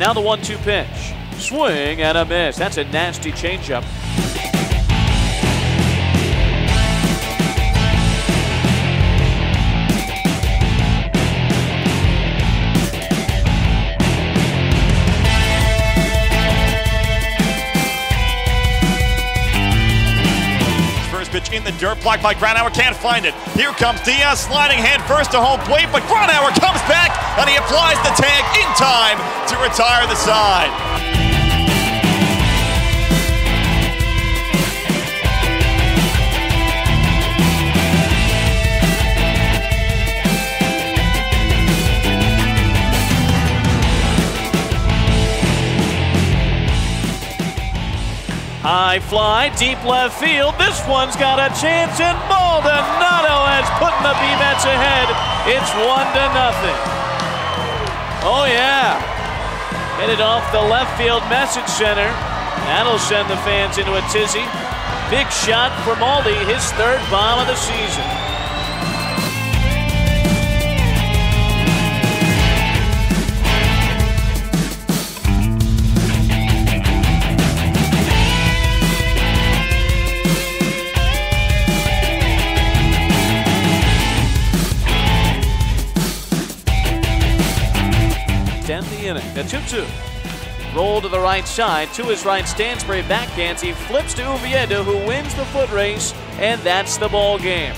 Now the 1-2 pitch. Swing and a miss. That's a nasty changeup. Pitch in the dirt, blocked by Granauer, can't find it. Here comes Diaz, sliding hand first to home plate, but Granauer comes back and he applies the tag in time to retire the side. High fly, deep left field. This one's got a chance, and Maldonado has put the B-Mets ahead. It's 1-0. Oh yeah. Hit it off the left field message center. That'll send the fans into a tizzy. Big shot for Maldi, his third bomb of the season. End the inning. A 2-2. Roll to the right side. To his right, Stansbury backhands. He flips to Uvienda, who wins the foot race, and that's the ball game.